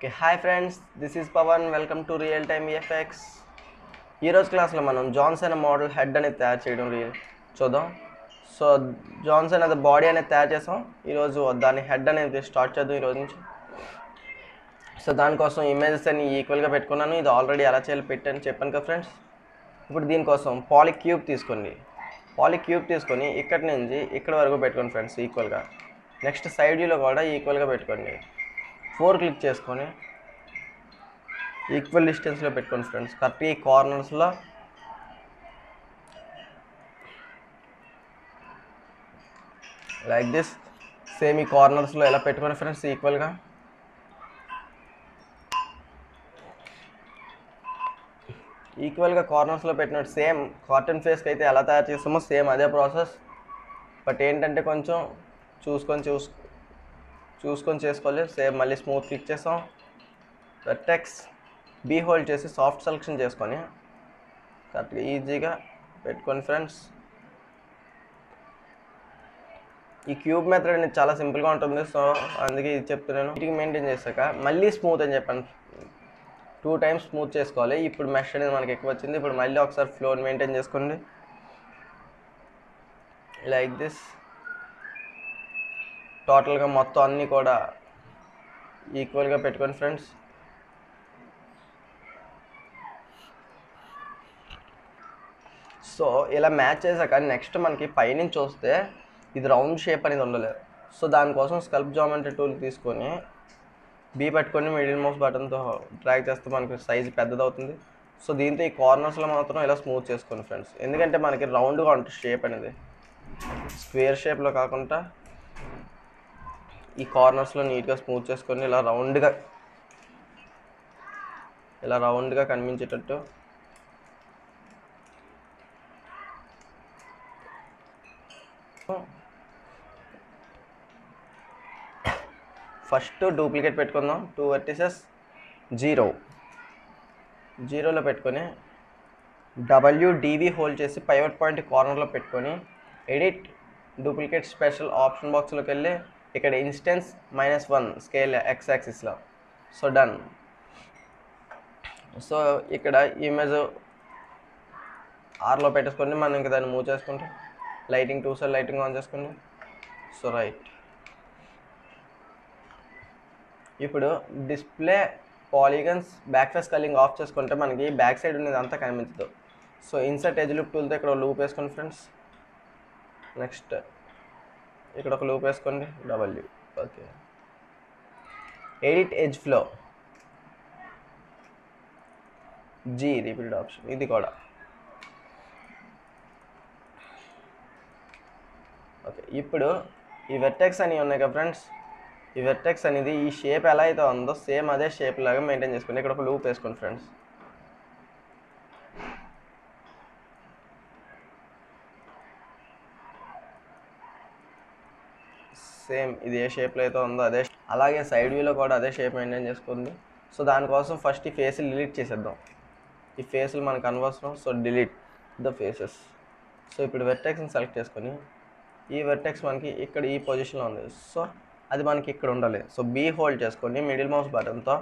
Okay hi friends this is Pawan welcome to real time EFX ई रोज class लो मनम जॉनसन मॉडल हेड अने तैयार चेयडम चूद्दाम सो जॉनसन अद बॉडी अने तैयार चेसाम ई रोज दानी हेड अने स्टार्ट चेद्दाम ई रोज नुंचि सो दानि कोसम इमेजेस अनि ईक्वल गा पेट्टुकुन्नानु इदि ऑलरेडी एला चेयालो पेट्टानु चेप्पानु कदा फ्रेंड्स इप्पुडु दीनि कोसम पॉली क्यूब तीसुकोनि इक्कट नुंचि इक्कड वरकु पेट्टुकोंडि फ्रेंड्स ईक्वल गा नेक्स्ट साइड व्यू लो कूडा ईक्वल गा पेट्टुकोंडि 4 क्लिक చేసుకొని ఈక్వల్ డిస్టెన్స్ లో పెట్టుకోండి ఫ్రెండ్స్ కరెక్ట్ ఈ కార్నర్స్ లో లైక్ దిస్ సేమ్ ఈ కార్నర్స్ లో ఎలా పెట్టుకోవాలి ఫ్రెండ్స్ ఈక్వల్ గా కార్నర్స్ లో పెట్టినట్టు సేమ్ కార్టన్ ఫేస్ కి అయితే ఎలా తయారు చేసామో సేమ్ అదే ప్రాసెస్ బట్ ఏంటంటే కొంచెం చూసుకొని చేసుకోవాలి సేమ్ మళ్ళీ స్మూత్ క్లిక్ చేసాం వెర్టెక్స్ బి హోల్డ్ చేసి సాఫ్ట్ సెలెక్షన్ చేసుకొని కరెక్ట్గా ఈజీగా పెట్టుకోండి ఫ్రెండ్స్ ఈ క్యూబ్ మెథడ్ అనేది చాలా సింపుల్గా ఉంటుంది సో అందుకే ఇది చెప్తున్నాను వీటికి మెయింటైన్ చేశాక మళ్ళీ స్మూత్ అని చెప్పాను 2 times స్మూత్ చేసుకోవాలి ఇప్పుడు మెష్ అనేది మనకి ఎక్కువ వచ్చింది ఇప్పుడు మళ్ళీ ఒకసారి ఫ్లోని మెయింటైన్ చేసుకోండి లైక్ దిస్ टोटल का మొత్తం అన్ని కూడా ఈక్వల్ గా పెట్టుకోండి फ्रेंड्स सो ఇలా మ్యాచ్ చేసాక నెక్స్ట్ మనకి పై నుంచి చూస్తే ఇది రౌండ్ షేప్ అనేది ఉండలేదు సో దాని కోసం స్కల్ప్ జామెట్రీ టూల్ తీసుకొని బి పట్టుకొని మిడిల్ మౌస్ బటన్ తో డ్రాగ్ చేస్తే మనకి సైజ్ పెద్దది అవుతుంది సో దీంతో ఈ కార్నర్స్ లో మాత్రం ఇలా స్మూత్ చేసుకోండి फ्रेंड्स ఎందుకంటే మనకి రౌండ్ గా ఉంటది షేప్ అనేది స్క్వేర్ షేప్ లో కాకుండా ఈ కార్నర్స్ లో నీట్ గా స్మూత్ చేసుకొని ఇలా రౌండ్ గా కనిపించేటట్టు ఫస్ట్ డూప్లికేట్ పెట్టుకుందాం 2 vertices 0 లో పెట్టుకొని WDV హోల్డ్ చేసి పైవట్ పాయింట్ కార్నర్ లో పెట్టుకొని edit duplicate special option box లోకి వెళ్ళి ఇక్కడ ఇన్స్టెన్స్ -1 స్కేల్ x యాక్సిస్ లో సో డన్ సో ఇక్కడ ఇమేజ్ r లో పెట్టుకొని మనం ఇంకా దాన్ని మూవ్ చేసుకుంటే లైటింగ్ టూల్స్ లైటింగ్ ఆన్ చేసుకోండి సో రైట్ ఇప్పుడు display polygons back face culling off చేసుకుంటే మనకి బ్యాక్ సైడ్ ఉన్నదంతా కనిపించదు so insert edge loop tool తో ఇక్కడ లూప్ వేసుకోండి ఫ్రెండ్స్ నెక్స్ట్ ఇక్కడ ఒక లూప్ వేసుకోండి W okay edit edge flow G repeat option ఇది కూడా ఓకే ఇప్పుడు ఈ వెర్టెక్స్ అని ఉన్నాయి కదా ఫ్రెండ్స్ ఈ వెర్టెక్స్ అనేది ఈ షేప్ ఎలా అయితే ఉందో సేమ్ అదే షేప్ లాగా మెయింటైన్ చేసుకోండి ఇక్కడ ఒక లూప్ వేసుకోండి ఫ్రెండ్స్ సేమ్ ఇది ఏ షేప్లో అయితే ఉందో అదే అలాగే సైడ్ వ్యూలో కూడా అదే షేప్ మెయింటైన్ చేసుకుంది సో దానికోసం ఫస్ట్ ఈ ఫేస్లు డిలీట్ చేసేద్దాం ఈ ఫేస్లు మనకు అనవసరం so delete the faces so ఇప్పుడు వెర్టెక్స్ని సెలెక్ట్ చేసుకొని ఈ వెర్టెక్స్ మనకి ఇక్కడ ఈ పొజిషన్లో ఉంది సో అది మనకి ఇక్కడ ఉండాలి సో బి హోల్డ్ చేసుకొని మిడిల్ మౌస్ బటన్తో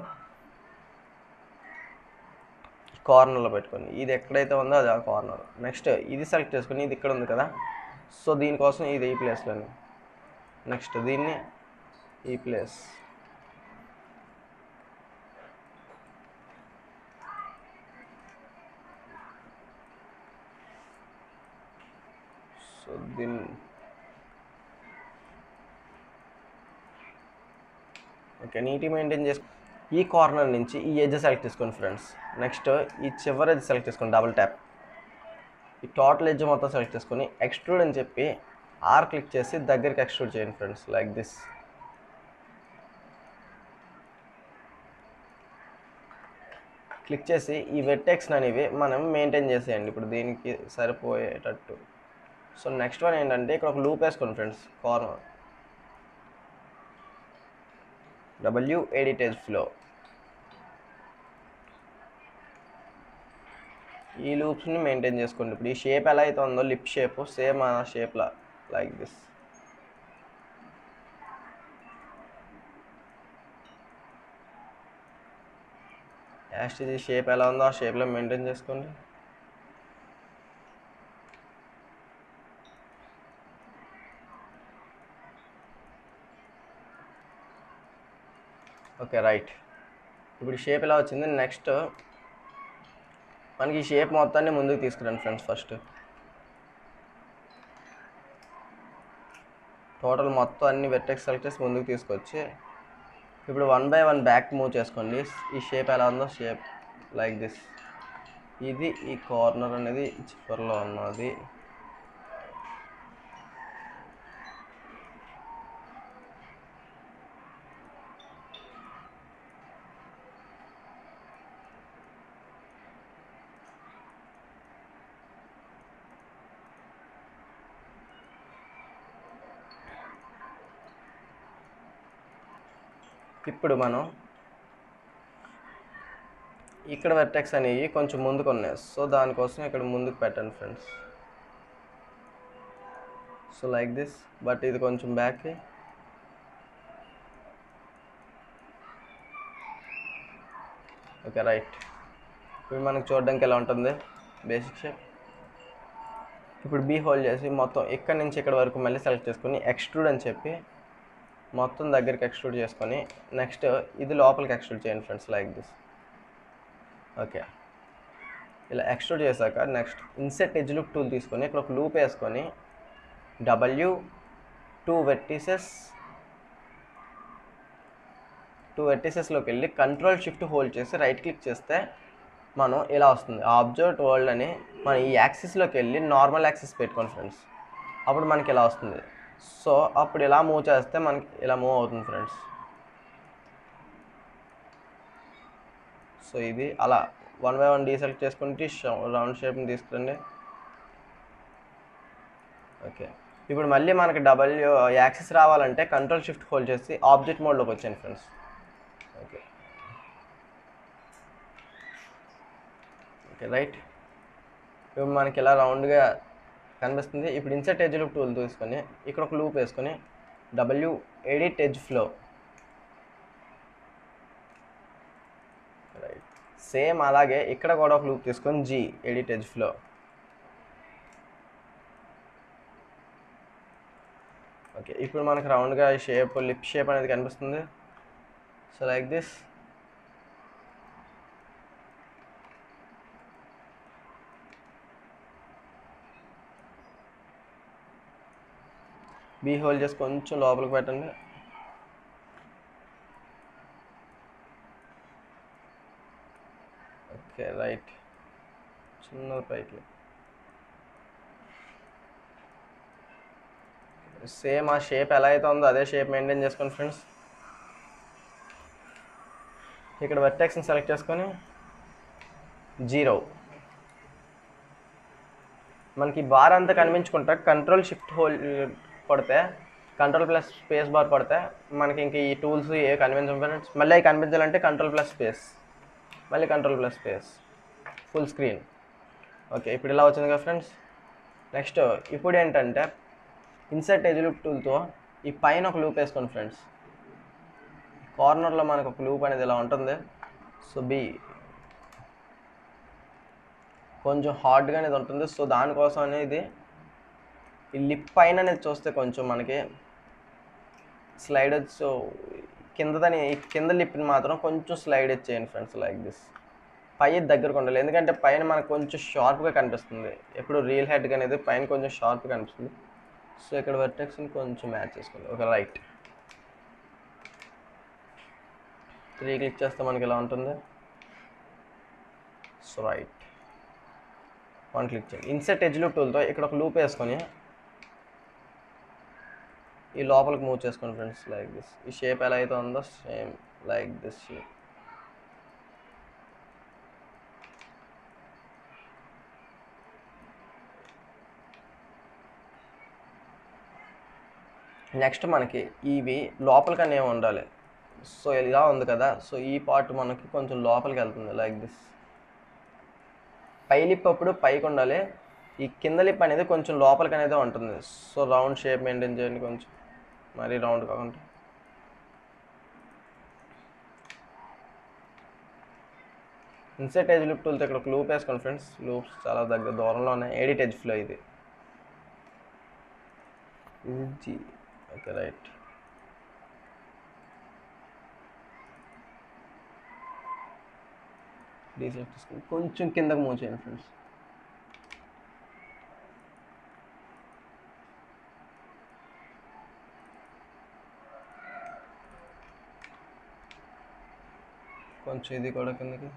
కార్నర్లో పెట్టుకొని ఇది ఎక్కడైతే ఉందో అది ఆ కార్నర్ నెక్స్ట్ ఇది సెలెక్ట్ చేసుకొని ఇది ఇక్కడ ఉంది కదా సో దీనికోసం ఇది ఈ ప్లేస్లోనే నెక్స్ట్ దీన్ని ఈ ప్లేస్ సో దీన్ని ఓకే నీట్గా మెయింటైన్ చేసి ఈ కార్నర్ నుంచి ఈ ఎడ్జ్ సెలెక్ట్ చేసుకోండి ఫ్రెండ్స్ నెక్స్ట్ ఈ చివరి ఎడ్జ్ సెలెక్ట్ చేసుకోండి డబుల్ ట్యాప్ ఈ టోటల్ ఎడ్జ్ మొత్తం సెలెక్ట్ చేసుకొని ఎక్స్ట్రూడ్ అని చెప్పి R క్లిక్ చేసి దగ్గరికి ఎక్స్ట్రూడ్ చేయండి ఫ్రెండ్స్ లైక్ దిస్ క్లిక్ చేసి ఈ వెర్టెక్స్ అనేవి మనం మెయింటైన్ చేసేయండి ఇప్పుడు దీనికి సరిపోయేటట్టు సో నెక్స్ట్ వన్ ఏంటంటే ఇక్కడ ఒక లూప్ వేసుకోండి friends corner W edit edge flow ఈ లూప్స్ని మెయింటైన్ చేసుకోండి ఇప్పుడు ఈ షేప్ ఎలా అయితే ఉందో లిప్ షేప్ సేమ్ ఆ షేప్లా like this యాష్ ఇది షేప్ ఎలా ఉందో ఆ షేప్లో మెయింటైన్ చేసుకోండి. ఓకే రైట్, ఇప్పుడు షేప్ ఎలా వచ్చింది. నెక్స్ట్ మనకి షేప్ మొత్తాన్ని ముందుకు తీసుకురండి ఫ్రెండ్స్. ఫస్ట్ టోటల్ మొత్తం అన్ని వెర్టెక్స్ సెలెక్ట్ చేసి ముందుకు తీసుకొచ్చి ఇప్పుడు 1 by 1 బ్యాక్ మూవ్ చేసుకోండి. ఈ షేప్ ఎలా ఉందో షేప్ లైక్ దిస్. ఇది ఈ కార్నర్ అనేది చివరిలో ఉన్నది. ఇప్పుడు మనం ఇక్కడ వెర్టెక్స్ అనేవి కొంచెం ముందుకు ఉన్నాయి, సో దానికోసం ఇక్కడ ముందుకు పెట్టండి friends. So like this, but ఇది కొంచెం బ్యాక్. ఓకే రైట్, ఇప్పుడు మనకు చూడడానికి ఎలా ఉంటుంది బేసిక్ షేప్. ఇప్పుడు బీ హోల్డ్ చేసి మొత్తం ఇక్కడ నుంచి ఇక్కడ వరకు మళ్ళీ సెలెక్ట్ చేసుకొని ఎక్స్ట్రూడ్ అని చెప్పి మొత్తం దగ్గరికి ఎక్స్ట్రూడ్ చేసుకొని నెక్స్ట్ ఇది లోపలికి ఎక్స్ట్రూడ్ చేయండి ఫ్రెండ్స్ లైక్ దిస్. ఓకే, ఇలా ఎక్స్ట్రూడ్ చేశాక next inset edge loop tool తీసుకొని ఇక్కడ ఒక లూప్ వేసుకొని టూ వెర్టిసెస్లోకి వెళ్ళి కంట్రోల్ షిఫ్ట్ హోల్డ్ చేసి రైట్ క్లిక్ చేస్తే మనం ఇలా వస్తుంది ఆబ్జెక్ట్ వరల్డ్ అని. మనం ఈ యాక్సిస్లోకి వెళ్ళి నార్మల్ యాక్సిస్ పెట్టుకోండి ఫ్రెండ్స్, అప్పుడు మనకి ఇలా వస్తుంది. సో అప్పుడు ఇలా మూవ్ చేస్తే మనకి ఇలా మూవ్ అవుతుంది ఫ్రెండ్స్. సో ఇది అలా 1 by 1 డీసెలెక్ట్ చేసుకుంటే రౌండ్ షేప్ని తీసుకురండి. ఓకే, ఇప్పుడు మళ్ళీ మనకి డబ్ల్యూ యాక్సిస్ రావాలంటే కంట్రోల్ షిఫ్ట్ హోల్డ్ చేసి ఆబ్జెక్ట్ మోడ్లోకి వచ్చాను ఫ్రెండ్స్. ఓకే ఓకే రైట్, ఇప్పుడు మనకి ఇలా రౌండ్గా కనిపిస్తుంది. ఇప్పుడు ఇన్సర్ట్ ఎడ్జ్ లూప్ టూల్ తీసుకొని ఇక్కడ ఒక లూప్ వేసుకొని edit edge flow. Right, same అలాగే ఇక్కడ కూడా ఒక లూప్ తీసుకొని ఎడిట్ ఎడ్జ్ ఫ్లో. ఓకే, ఇప్పుడు మనకు రౌండ్గా షేప్ లిప్ షేప్ అనేది కనిపిస్తుంది. So like this, B hold చేసి కొంచెం లోపలికి పెట్టండి. ఓకే రైట్, చిన్న పైకి సేమ్ ఆ షేప్ ఎలా అయితే ఉందో అదే షేప్ మెయింటైన్ చేసుకోండి ఫ్రెండ్స్. ఇక్కడ వెర్టెక్స్ని సెలెక్ట్ చేసుకొని 0 మనకి బార్ అంతా కనిపించుకుంటా కంట్రోల్ షిఫ్ట్ హోల్డ్ పడితే కంట్రోల్ + స్పేస్ బార్ పడితే మనకి ఇంక ఈ టూల్స్ ఏ కన్విన్స్ ఫ్రెండ్స్. మళ్ళీ అవి కనిపించాలంటే కంట్రోల్ + స్పేస్, మళ్ళీ control + space, full screen. Okay, ఇప్పుడు ఇలా వచ్చింది కదా ఫ్రెండ్స్. నెక్స్ట్ ఇప్పుడు ఏంటంటే ఇన్సర్ట్ ఎడ్జ్ లూప్ టూల్తో ఈ పైన ఒక లూప్ వేసుకోండి ఫ్రెండ్స్. కార్నర్లో మనకు ఒక లూప్ అనేది ఇలా ఉంటుంది. సో బి కొంచెం హార్డ్గా అనేది ఉంటుంది. సో దానికోసం అనేది ఈ లిప్ పైన అనేది చూస్తే కొంచెం మనకి స్లైడ్ వచ్చి కింద లిప్ని మాత్రం కొంచెం స్లైడ్ చేయండి ఫ్రెండ్స్ లైక్ దిస్. పై దగ్గరకు ఉండాలి, ఎందుకంటే పైన మనకు కొంచెం షార్ప్గా కనిపిస్తుంది. ఎప్పుడు రియల్ హెడ్గా అనేది పైన కొంచెం షార్ప్గా కనిపిస్తుంది. సో ఇక్కడ వెర్టెక్స్ని కొంచెం మ్యాచ్ చేసుకోండి. ఓకే రైట్, 3 క్లిక్ చేస్తే మనకి ఎలా ఉంటుంది. సో రైట్, 1 క్లిక్ చేయండి. ఇన్సర్ట్ ఎడ్జ్ లూప్ టూల్తో ఇక్కడ ఒక లూప్ వేసుకొని ఈ లోపలికి మూవ్ చేసుకోండి ఫ్రెండ్స్ లైక్ దిస్. ఈ షేప్ ఎలా అయితే ఉందో same like this shape. Next మనకి ఇవి లోపలికనే ఉండాలి. సో ఇలా ఉంది కదా, సో ఈ పార్ట్ మనకి కొంచెం లోపలికి వెళ్తుంది లైక్ దిస్. పై లిప్ అప్పుడు పైకి ఉండాలి, ఈ కింద లిప్ అనేది కొంచెం లోపలికి అనేది ఉంటుంది. సో రౌండ్ షేప్ మెయింటైన్ చేయండి, కొంచెం మరీ రౌండ్ కాకుండా. ఇన్సెట్ ఎడ్జ్ లూప్ టూల్తో ఇక్కడ ఒక లూప్ వేసుకోండి ఫ్రెండ్స్. లూప్స్ చాలా దగ్గర దూరంలో ఉన్నాయి. ఎడిట్ ఎడ్జ్ ఫ్లో ఇది జీ. Okay right. డీసెలెక్ట్ చేసుకుని కొంచెం కిందకు మూవ్ చేయండి ఫ్రెండ్స్. కొంచెం ఇది కూడా కిందకి.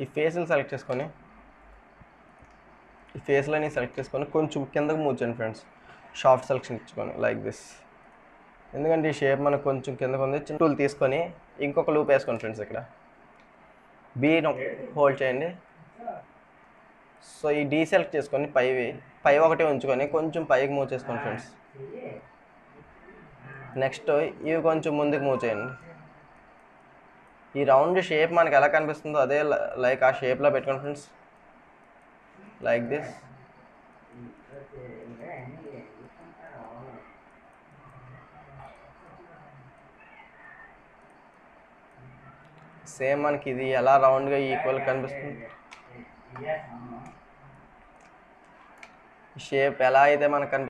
ఈ ఫేస్ని సెలెక్ట్ చేసుకొని ఈ ఫేస్లని సెలెక్ట్ చేసుకొని కొంచెం కిందకు మూవ్ చేయండి ఫ్రెండ్స్. షాఫ్ట్ సెలెక్షన్ ఇచ్చుకొని లైక్ దిస్. ఎందుకంటే ఈ షేప్ మనకు కొంచెం కిందకు ఉంది. చిన్న టూల్ తీసుకొని ఇంకొక లూప్ వేసుకోండి ఫ్రెండ్స్. ఇక్కడ బీ హోల్డ్ చేయండి. సో ఈ డీ సెలెక్ట్ చేసుకొని పై ఒకటి ఉంచుకొని కొంచెం పైకి మూవ్ చేసుకోండి ఫ్రెండ్స్. నెక్స్ట్ ఇవి కొంచెం ముందుకు మూవ్ చేయండి. ఈ రౌండ్ షేప్ మనకు ఎలా కనిపిస్తుందో అదే లైక్ ఆ షేప్లో పెట్టుకోండి ఫ్రెండ్స్. Like this. సేమ్ మనకి ఇది ఎలా రౌండ్గా ఈక్వల్ కనిపిస్తుంది, షేప్ ఎలా అయితే మనకు కనిపిస్తుంది.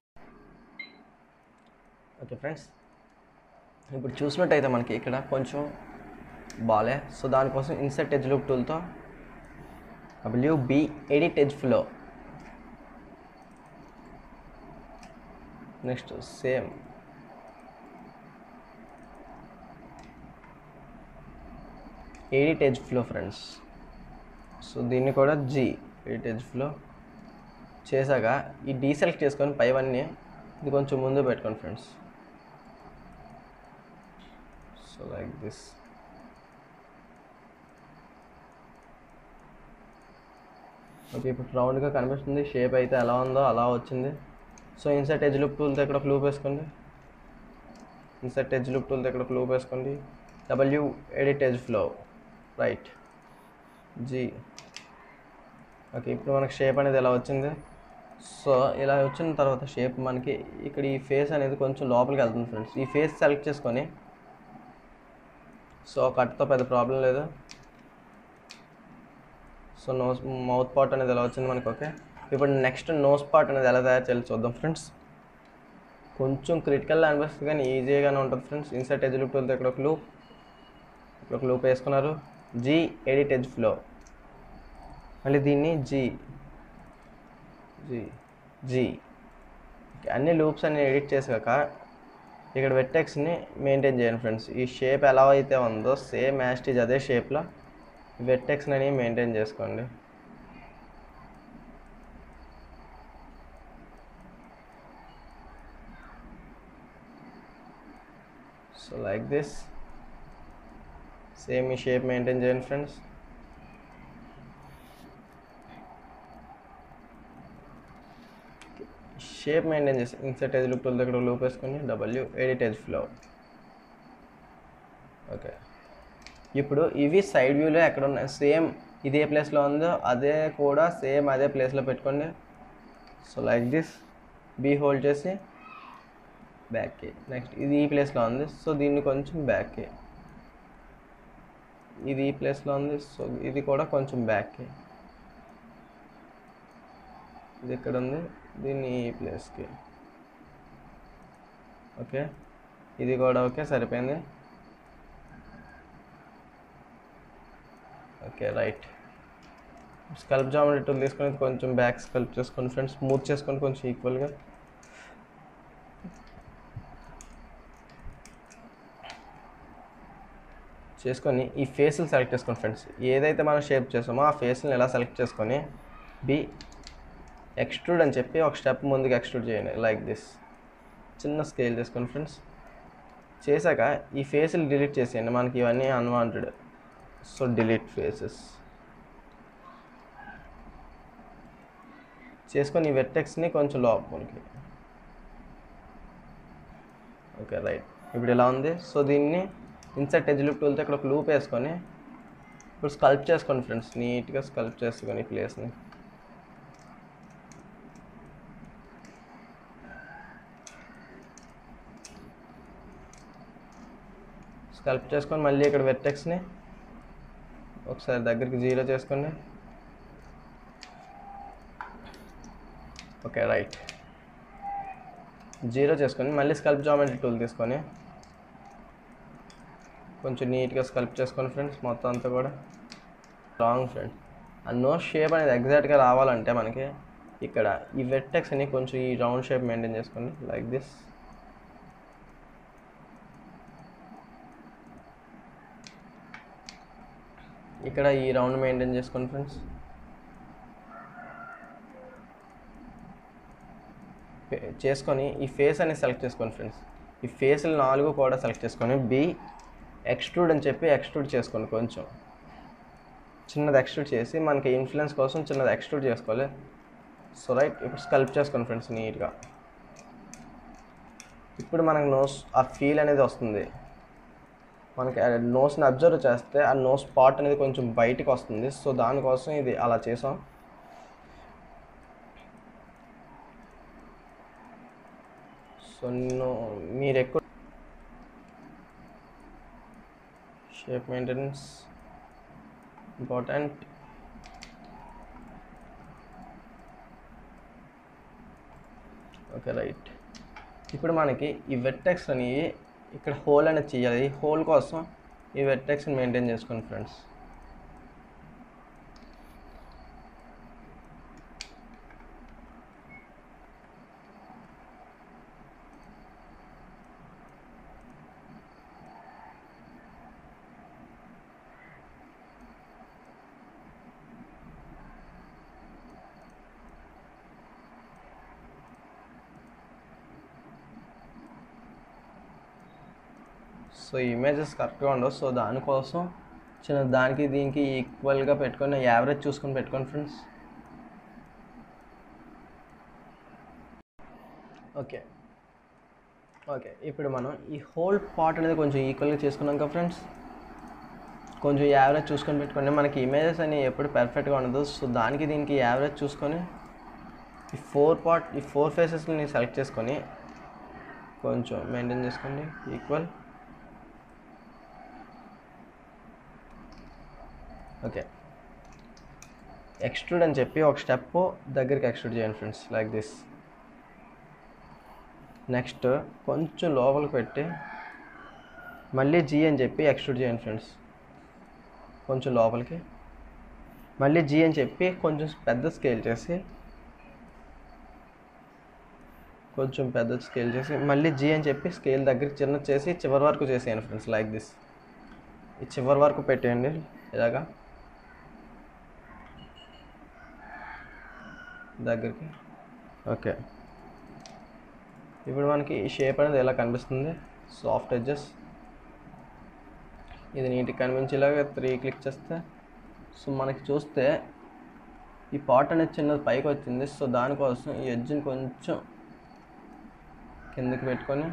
ఓకే ఫ్రెండ్స్, ఇప్పుడు చూసినట్టయితే మనకి ఇక్కడ కొంచెం బాలే. సో దానికోసం ఇన్సర్ట్ ఎడ్జ్ లూప్ టూల్తో WB edit edge flow. Next same edit edge flow friends. So దీన్ని కూడా జీ ఎడిట్ ఎడ్జ్ ఫ్లో చేశాక ఈ డీసెలెక్ట్ చేసుకొని పైవన్నీ ఇది కొంచెం ముందు పెట్టుకోండి friends. So like this. Okay, ఇప్పుడు రౌండ్గా కనిపిస్తుంది. షేప్ అయితే ఎలా ఉందో అలా వచ్చింది. సో ఇన్సర్ట్ ఎడ్జ్ లూప్ టూల్తో ఇక్కడ లూప్ వేసుకోండి. W edit edge flow right G. Okay, ఇప్పుడు మనకి షేప్ అనేది ఎలా వచ్చింది. సో ఇలా వచ్చిన తర్వాత షేప్ మనకి ఇక్కడ ఈ ఫేస్ అనేది కొంచెం లోపలికి వెళ్తుంది ఫ్రెండ్స్. ఈ ఫేస్ సెలెక్ట్ చేసుకొని, సో కట్తో పెద్ద ప్రాబ్లం లేదు. సో నోస్ మౌత్ పార్ట్ అనేది ఎలా వచ్చింది మనకి. ఓకే, ఇప్పుడు నెక్స్ట్ నోస్ పార్ట్ అనేది ఎలా తయారు చేయాలి చూద్దాం ఫ్రెండ్స్. కొంచెం క్రిటికల్గా అనిపిస్తుంది కానీ ఈజీగానే ఉంటుంది ఫ్రెండ్స్. ఇన్సర్ట్ ఎడ్జ్ లూప్ టూల్తో ఇక్కడ ఒక లూప్ వేసుకున్నారు. G edit edge flow. మళ్ళీ దీన్ని జీ జీ జీ అన్ని లూప్స్ అన్ని ఎడిట్ చేసాక ఇక్కడ వెట్టెక్స్ని మెయింటైన్ చేయండి ఫ్రెండ్స్. ఈ షేప్ ఎలా అయితే ఉందో సేమ్ యాస్టీజ్ అదే షేప్లో వెట్టెక్స్ని అని మెయింటైన్ చేసుకోండి. So like this. సేమ్ ఈ షేప్ మెయింటైన్ చేయండి ఫ్రెండ్స్. షేప్ మెయింటైన్ చేసి ఇన్సర్ట్ ఎడ్జ్ లూప్ టూల్ దగ్గర లూప్ వేసుకొని W edit edge flow. Okay, ఇప్పుడు ఇవి సైడ్ వ్యూలో ఎక్కడ ఉన్నాయి సేమ్ ఇదే ప్లేస్లో ఉందో అదే కూడా సేమ్ అదే ప్లేస్లో పెట్టుకోండి. So like this. B hold చేసి బ్యాక్కి. నెక్స్ట్ ఇది ఈ ప్లేస్లో ఉంది. సో దీన్ని కొంచెం బ్యాక్కి. ఇది ఈ ప్లేస్లో ఉంది. సో ఇది కూడా కొంచెం బ్యాక్కి. ఇది ఇక్కడ ఉంది. దీన్ని ఈ ప్లేస్కి. ఓకే, ఇది కూడా ఓకే సరిపోయింది. Okay right. Sculpt geometry tool తీసుకొని కొంచెం బ్యాక్ స్కల్ప్ చేసుకోండి ఫ్రెండ్స్. స్మూత్ చేసుకోండి కొంచెం ఈక్వల్గా. చేసుకొని ఈ ఫేస్ని సెలెక్ట్ చేసుకోండి ఫ్రెండ్స్. ఏదైతే మనం షేప్ చేసామో ఆ ఫేస్ని ఇలా సెలెక్ట్ చేసుకొని బి ఎక్స్ట్రూడ్ అని చెప్పి ఒక స్టెప్ ముందుకు ఎక్స్ట్రూడ్ చేయండి. Like this. చిన్న స్కేల్ చేసుకోండి ఫ్రెండ్స్. చేశాక ఈ ఫేస్లు డిలీట్ చేసేయండి. మనకి ఇవన్నీ అన్వాంటెడ్. సో డిలీట్ ఫేసెస్ చేసుకొని ఈ వెట్టెక్స్ని కొంచెం లోపలికి. ఓకే రైట్, ఇప్పుడు ఇలా ఉంది. సో దీన్ని ఇన్సర్ట్ ఎడ్జ్ లూప్ టూల్తో ఇక్కడ ఒక లూప్ వేసుకొని ఇప్పుడు స్కల్ప్ చేసుకోండి ఫ్రెండ్స్. నీట్గా స్కల్ప్ చేసుకొని ప్లేస్ని. స్కల్ప్ చేసుకొని మళ్ళీ ఇక్కడ వెర్టెక్స్ ని ఒకసారి దగ్గరికి 0 చేసుకోండి. ఓకే రైట్ 0 చేసుకొని మళ్ళీ స్కల్ప్ జామెట్రీ టూల్ తీసుకొని కొంచెం నీట్ గా స్కల్ప్ చేసుకోండి ఫ్రెండ్స్. మొత్తం అంతా కూడా రాంగ్ ఫ్రెండ్స్. ఆ నో షేప్ అనేది ఎగ్జాక్ట్ గా రావాలంటే మనకి ఇక్కడ ఈ వెర్టెక్స్ ని కొంచెం ఈ రౌండ్ షేప్ మెయింటైన్ చేసుకోండి లైక్ దిస్. ఇక్కడ ఈ రౌండ్ మెయింటైన్ చేసుకోండి ఫ్రెండ్స్. చేసుకొని ఈ ఫేస్ అనేది సెలెక్ట్ చేసుకోండి ఫ్రెండ్స్. ఈ ఫేస్లు 4 కూడా సెలెక్ట్ చేసుకొని బి ఎక్స్ట్రూడ్ అని చెప్పి ఎక్స్ట్రూడ్ చేసుకోండి. కొంచెం చిన్నది ఎక్స్ట్రూడ్ చేసి మనకి ఇన్ఫ్లుయెన్స్ కోసం చిన్నది ఎక్స్ట్రూడ్ చేసుకోవాలి. సో రైట్ ఇప్పుడు స్కల్ప్ చేసుకోండి ఫ్రెండ్స్ నీట్గా. ఇప్పుడు మనకు నోస్ ఆ ఫీల్ అనేది వస్తుంది. మనకి నోస్ని అబ్జర్వ్ చేస్తే ఆ నోస్ పార్ట్ అనేది కొంచెం బయటకు వస్తుంది. సో దానికోసం ఇది అలా చేసాం. సో మీరు ఎక్కువ shape maintenance important. Okay right ఇప్పుడు మనకి ఈ వెర్టెక్స్ అనేవి ఇక్కడ హోల్ అనేది చేయాలి. హోల్ కోసం ఈ వెర్టెక్స్ని మెయింటైన్ చేసుకోండి ఫ్రెండ్స్. సో ఇమేజెస్ కరెక్ట్గా ఉండవు. సో దానికోసం చిన్న దానికి దీనికి ఈక్వల్గా పెట్టుకొని యావరేజ్ చూసుకొని పెట్టుకోండి ఫ్రెండ్స్. ఓకే ఓకే ఇప్పుడు మనం ఈ హోల్ పార్ట్ అనేది కొంచెం ఈక్వల్గా చేసుకున్నాం కదా ఫ్రెండ్స్. కొంచెం యావరేజ్ చూసుకొని పెట్టుకోండి. మనకి ఇమేజెస్ అనేవి ఎప్పుడు పర్ఫెక్ట్గా ఉండదు. సో దానికి దీనికి యావరేజ్ చూసుకొని ఈ 4 ఫేసెస్ని సెలెక్ట్ చేసుకొని కొంచెం మెయింటైన్ చేసుకోండి ఈక్వల్. ఓకే ఎక్స్ట్రూడ్ అని చెప్పి ఒక స్టెప్ దగ్గరికి ఎక్స్ట్రూడ్ చేయండి ఫ్రెండ్స్ లైక్ దిస్. నెక్స్ట్ కొంచెం లోపలికి పెట్టి మళ్ళీ జీ అని చెప్పి ఎక్స్ట్రూడ్ చేయండి ఫ్రెండ్స్. కొంచెం లోపలికి మళ్ళీ జీ అని చెప్పి కొంచెం పెద్ద స్కేల్ చేసి మళ్ళీ జీ అని చెప్పి స్కేల్ దగ్గరికి చిన్నది చేసి చివరి వరకు చేసేయండి ఫ్రెండ్స్ లైక్ దిస్. ఈ చివరి వరకు పెట్టేయండి ఇలాగా దగ్గరికి. ఓకే ఇప్పుడు మనకి ఈ షేప్ అనేది ఎలా కనిపిస్తుంది సాఫ్ట్ ఎడ్జెస్ ఇది నీట్గా కనిపించేలాగా 3 క్లిక్ చేస్తే సో మనకి చూస్తే ఈ పార్ట్ అనేది చిన్నది పైకి వచ్చింది. సో దానికోసం ఈ ఎడ్జ్ని కొంచెం కిందకి పెట్టుకొని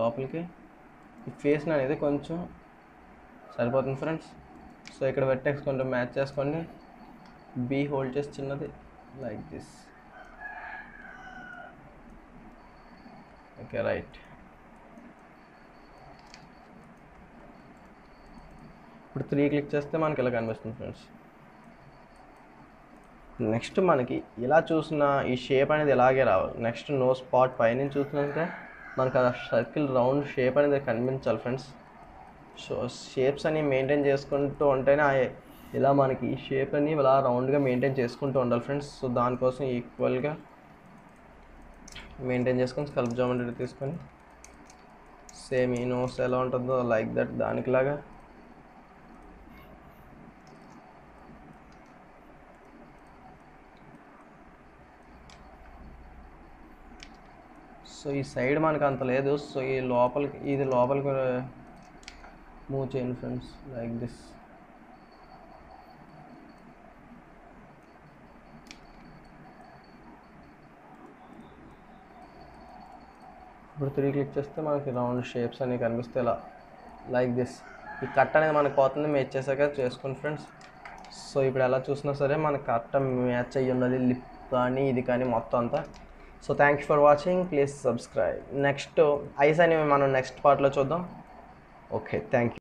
లోపలికి ఈ ఫేస్ని అనేది కొంచెం సరిపోతుంది ఫ్రెండ్స్. సో ఇక్కడ వెర్టెక్స్ కొంచెం మ్యాచ్ చేసుకోండి. బి హోల్డ్ చేసి చిన్నది లైక్ దిస్. ఓకే రైట్ ఇప్పుడు 3 క్లిక్ చేస్తే మనకి ఇలా కనిపిస్తుంది ఫ్రెండ్స్. నెక్స్ట్ మనకి ఇలా చూసిన ఈ షేప్ అనేది ఇలాగే రావాలి. నెక్స్ట్ నో స్పాట్ పైన చూసినంటే మనకు ఆ సర్కిల్ రౌండ్ షేప్ అనేది కనిపించాలి ఫ్రెండ్స్. సో షేప్స్ అని మెయింటైన్ చేసుకుంటూ ఉంటేనే ఇలా మనకి ఈ షేప్ అని ఇలా రౌండ్గా మెయింటైన్ చేసుకుంటూ ఉండాలి ఫ్రెండ్స్. సో దానికోసం ఈక్వల్గా మెయింటైన్ చేసుకొని స్కల్ప్ జామెట్రీ తీసుకొని సేమ్ ఈ నోస్ ఎలా ఉంటుందో లైక్ దట్ దానికిలాగా సో ఈ సైడ్ మనకు అంత లేదు. సో ఈ లోపలికి ఇది లోపలికి మూవ్ చేయండి ఫ్రెండ్స్ లైక్ దిస్. ఇప్పుడు 3 క్లిక్ చేస్తే మనకి రౌండ్ షేప్స్ అనేవి కనిపిస్తాయి ఇలా లైక్ దిస్. ఈ కట్ అనేది మనకు పోతుంది మ్యాచ్ చేసాక చేసుకోండి ఫ్రెండ్స్. సో ఇప్పుడు ఎలా చూసినా సరే మనకు కరెక్ట్ మ్యాచ్ అయ్యి ఉండాలి లిప్ కానీ ఇది కానీ మొత్తం అంతా. So thank you for watching, please subscribe. Next eyes అని మనం నెక్స్ట్ పార్ట్లో చూద్దాం. Okay, thank you.